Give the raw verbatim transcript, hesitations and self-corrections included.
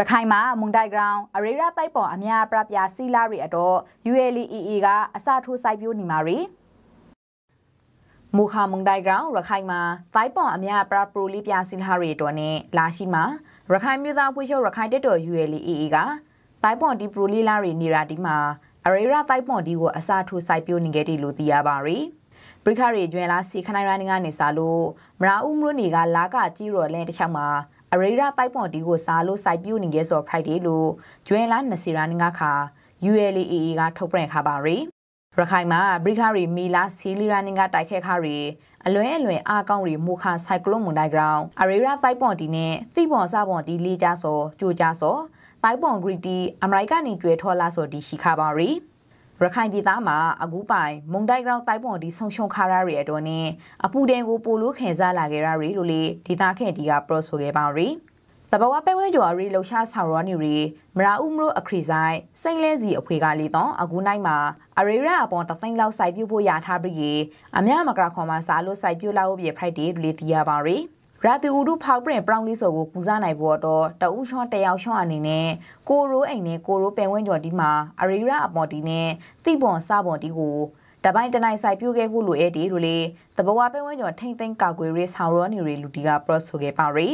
ระคายมามุงไดกราวอาริราไตปออเมียปรับยาซีลาริอโดยูเอลีอีกาอาซาทูไซบิวนิมารีมูคามุงไดกราวระคายมาไตปออเมียปรับปรูลิปยาซิลฮาริตัวนี้ลาชิมาระคายมิวดาผู้เชี่ยวระคายเดโดยูเอลีอีกาไตปอดิปรูลิลารินิราดิมาอาริราไตปอดีวัวอาซาทูไซบิวนิเกติลูติอาบารีปริคารีจวนลาสีขณะรานิงานในซาลูมราอุมรุนิกาลากาจิโรเลนที่ช่างมาอริราไต้ปอดีโกซาลูไซบิวนิเกสอไพรเดลูจวนลานนสิรานิงาคา ยู แอล อี กาทบเปรคาบารีระคายมาบริคารีมีลาสีลิรานิงาไตเคคารีอลวยอลวยอากองรีมูคาไซโคลมุนไดกราวอริราไต้ปอดีเนตีปอซาปอดีลีจาโซจูจาโซไต้ปอกรีดีอเมริกานิจวยทอลาโซดีชิคาบารีระคายดีตามาอากูไปมงได้เราไต้ปอดีส่งชงคาราเรียตัวนี้อภูเดงกูปูลูเขจาลาเกรารีลุลีดีตาเขดีกาโปรโซเกบารีแต่บอกว่าเป็นว่าอยู่อารีโลชาสารอนิรีมราอุมรุอคริไซเซงเลจีอภิกาลีต้องอากูไนมาอารีราปอนตัดตั้งเราไซบิวโพยาทาบรีอเมียมากราขอมาซาโลไซบิวลาอุเบียไพรดีลุลีติยาบารีราติอูดูพาวเปลี่ยนปรองลิโซกูกูซาในบัวโตแต่อูช่อเตียวช่ออันนี้เน่กูรู้เองเน่กูรู้เป็นเว้นหยอดดีมาอาริราบอดีเน่ตีบอนซาบอดีกูแต่บ้านจะนายใส่พิวเกผู้หลุยเอดีดูเลยแต่บอกว่าเป็นเว้นหยอดเท่งเต้งกากุยเรสฮาวร์นิเรลูดีกาโปรสโกเกปารี